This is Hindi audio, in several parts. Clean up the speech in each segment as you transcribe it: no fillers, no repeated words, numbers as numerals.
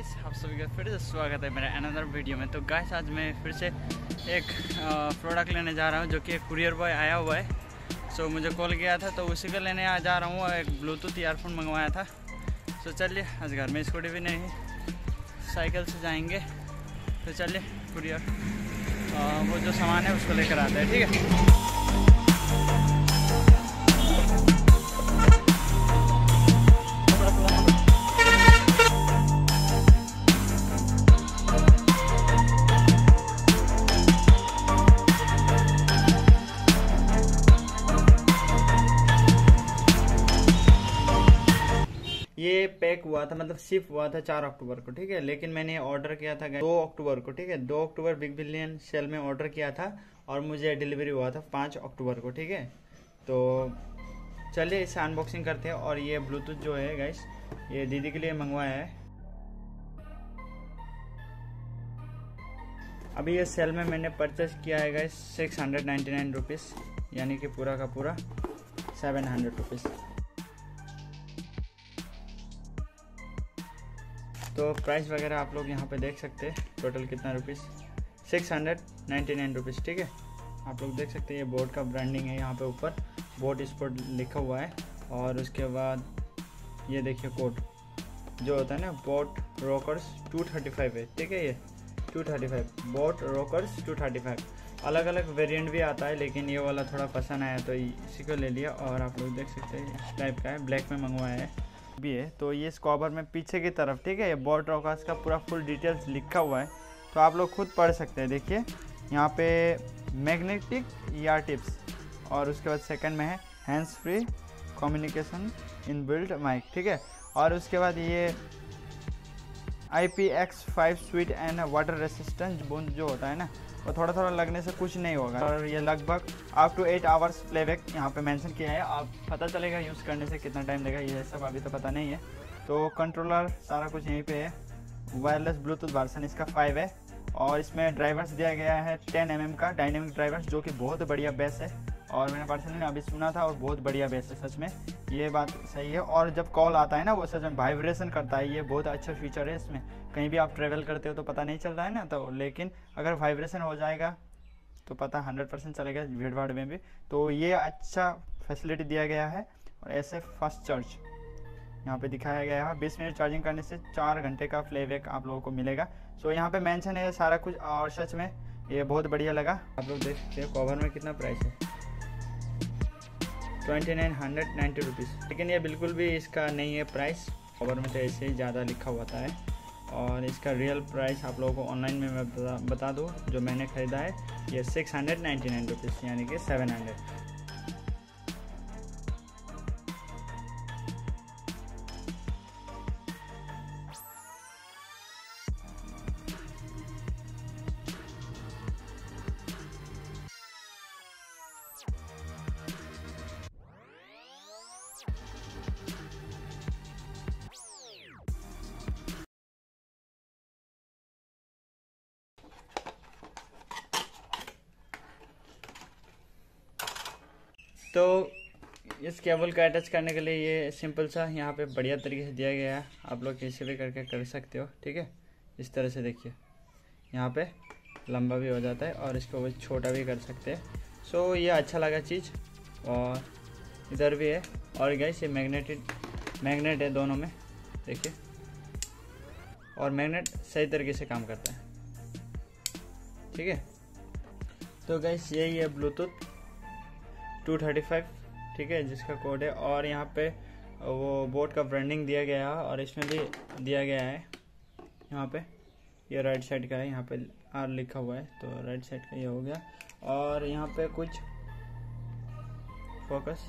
गाइस, आप सभी का फिर से स्वागत है मेरे अनदर वीडियो में। तो गाइस, आज मैं फिर से एक प्रोडक्ट लेने जा रहा हूँ जो कि एक कुरियर बॉय आया हुआ है। सो मुझे कॉल किया था तो उसी को लेने जा रहा हूँ। एक ब्लूटूथ ईयरफोन मंगवाया था। सो चलिए, आज घर में स्कूटी भी नहीं, साइकिल से जाएंगे। तो चलिए कुरियर वो जो सामान है उसको लेकर आते हैं, ठीक है। ये पैक हुआ था, मतलब शिप हुआ था 4 अक्टूबर को, ठीक है। लेकिन मैंने ऑर्डर किया था 2 अक्टूबर को, ठीक है। 2 अक्टूबर बिग बिलियन सेल में ऑर्डर किया था और मुझे डिलीवरी हुआ था 5 अक्टूबर को, ठीक है। तो चलिए इसे अनबॉक्सिंग करते हैं। और ये ब्लूटूथ जो है गाइस, ये दीदी के लिए मंगवाया है। अभी ये सेल में मैंने परचेज किया है गाइस 699 रुपीज़, यानी कि पूरा का पूरा 700 रुपीज़। तो प्राइस वगैरह आप लोग यहाँ पे देख सकते हैं, टोटल कितना रुपीस, 699 रुपीज़, ठीक है। आप लोग देख सकते हैं ये बोट का ब्रांडिंग है, यहाँ पे ऊपर बोट स्पोर्ट लिखा हुआ है। और उसके बाद ये देखिए कोड जो होता है ना, boAt Rockerz 235 है, ठीक है। ये 235 boAt Rockerz 235 अलग अलग वेरिएंट भी आता है, लेकिन ये वाला थोड़ा पसंद आया तो इसी को ले लिया। और आप लोग देख सकते हैं इस टाइप का है, ब्लैक में मंगवाया है भी है। तो ये इस कवर में पीछे की तरफ, ठीक है, ये boAt Rockerz का पूरा फुल डिटेल्स लिखा हुआ है, तो आप लोग खुद पढ़ सकते हैं। देखिए यहाँ पे मैग्नेटिक ईयर टिप्स, और उसके बाद सेकंड में है hands free communication in built mic, ठीक है। और उसके बाद ये IPX5 sweet and water resistant बूंद जो होता है ना, वो थोड़ा थोड़ा लगने से कुछ नहीं होगा। और ये लगभग up to 8 आवर्स प्लेबैक यहाँ पे मेंशन किया है। आप पता चलेगा यूज़ करने से कितना टाइम लगेगा, ये सब अभी तो पता नहीं है। तो कंट्रोलर सारा कुछ यहीं पे है। वायरलेस ब्लूटूथ वर्सन इसका 5 है। और इसमें ड्राइवर्स दिया गया है 10 mm का डायनेमिक ड्राइवर्स, जो कि बहुत बढ़िया बेस है। और मैंने पर्सनली अभी सुना था और बहुत बढ़िया बेस है, सच में ये बात सही है। और जब कॉल आता है ना, वो सच में वाइब्रेशन करता है, ये बहुत अच्छा फीचर है इसमें। कहीं भी आप ट्रेवल करते हो तो पता नहीं चल रहा है ना, तो लेकिन अगर वाइब्रेशन हो जाएगा तो पता 100% चलेगा भीड़ भाड़ में भी। तो ये अच्छा फैसिलिटी दिया गया है। और ऐसे फास्ट चार्ज यहाँ पे दिखाया गया है, 20 मिनट चार्जिंग करने से 4 घंटे का प्लेबैक आप लोगों को मिलेगा। सो यहाँ पे मेंशन है सारा कुछ, और सच में ये बहुत बढ़िया लगा। आप लोग देख सकते हो कवर में कितना प्राइस है, 2990 रुपीज़। लेकिन ये बिल्कुल भी इसका नहीं है प्राइस, कवर में तो ऐसे ही ज़्यादा लिखा हुआ है। और इसका रियल प्राइस आप लोगों को ऑनलाइन में मैं बता दूँ, जो मैंने ख़रीदा है ये 699 रुपीज़, यानी कि 700। तो इस केबल को अटैच करने के लिए ये सिंपल सा यहाँ पे बढ़िया तरीके से दिया गया है, आप लोग कैसे भी करके कर सकते हो, ठीक है। इस तरह से देखिए, यहाँ पे लंबा भी हो जाता है और इसको वो छोटा भी कर सकते हैं। सो ये अच्छा लगा चीज़। और इधर भी है। और गाइस ये मैग्नेट है दोनों में, देखिए। और मैग्नेट सही तरीके से काम करता है, ठीक है। तो गाइस यही है ब्लूटूथ 235, ठीक है, जिसका कोड है। और यहाँ पे वो बोट का ब्रांडिंग दिया गया है, और इसमें भी दिया गया है। यहाँ पे ये राइट साइड का है, यहाँ पे R लिखा हुआ है, तो राइट साइड का ये हो गया। और यहाँ पे कुछ फोकस,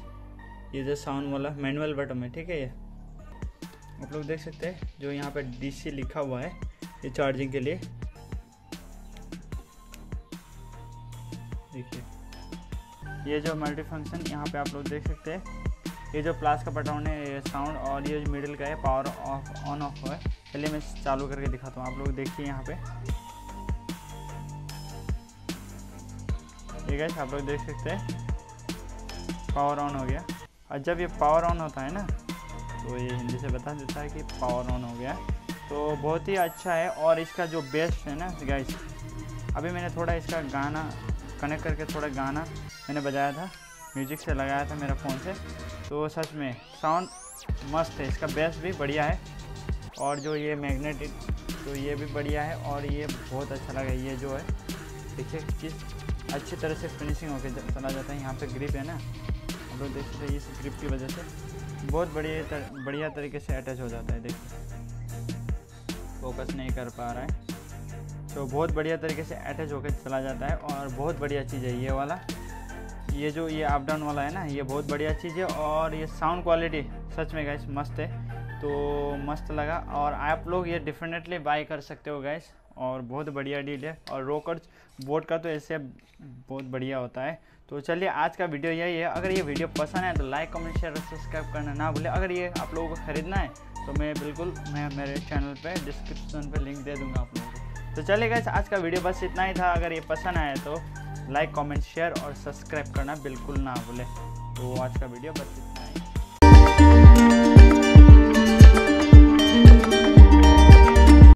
ये जो साउंड वाला मैनुअल बटन है, ठीक है। ये आप लोग देख सकते हैं, जो यहाँ पे DC लिखा हुआ है, ये चार्जिंग के लिए, देखिए। ये जो मल्टी फंक्शन यहाँ पे आप लोग देख सकते हैं, ये जो प्लस का बटन है ये साउंड, और ये जो मिडिल का है पावर ऑफ ऑन ऑफ है। चलिए मैं चालू करके दिखाता हूँ, आप लोग देखिए यहाँ पे। ये गाइस आप लोग देख सकते हैं पावर ऑन हो गया। और जब ये पावर ऑन होता है ना, तो ये हिंदी से बता देता है कि पावर ऑन हो गया। तो बहुत ही अच्छा है। और इसका जो बेस है ना गाइस, अभी मैंने थोड़ा इसका गाना कनेक्ट करके थोड़ा गाना मैंने बजाया था, म्यूजिक से लगाया था मेरा फ़ोन से, तो सच में साउंड मस्त है, इसका बेस भी बढ़िया है और जो ये मैग्नेटिक तो ये भी बढ़िया है। और ये बहुत अच्छा लगा, ये जो है देखिए किस अच्छी तरह से फिनिशिंग होकर चला जाता है। यहाँ पे ग्रिप है ना, हम लोग देख सकते हैं, इस ग्रिप की वजह से बहुत बढ़िया तरीके से अटैच हो जाता है। देखिए फोकस नहीं कर पा रहा है, तो बहुत बढ़िया तरीके से अटैच होकर चला जाता है और बहुत बढ़िया चीज़ है ये वाला। ये जो ये अप डाउन वाला है ना, ये बहुत बढ़िया चीज़ है। और ये साउंड क्वालिटी सच में गाइस मस्त है, तो मस्त लगा और आप लोग ये डेफिनेटली बाय कर सकते हो गाइस, और बहुत बढ़िया डील है। और रॉकर्ज़ बोट का तो ऐसे बहुत बढ़िया होता है। तो चलिए आज का वीडियो यही है। अगर ये वीडियो पसंद आए तो लाइक कमेंट शेयर और सब्सक्राइब करना ना भूलें। अगर ये आप लोगों को ख़रीदना है तो मैं मेरे चैनल पर डिस्क्रिप्शन पर लिंक दे दूँगा आप लोगों को। तो चलिए गाइस आज का वीडियो बस इतना ही था। अगर ये पसंद आए तो लाइक कमेंट शेयर और सब्सक्राइब करना बिल्कुल ना भूलें। तो आज का वीडियो बस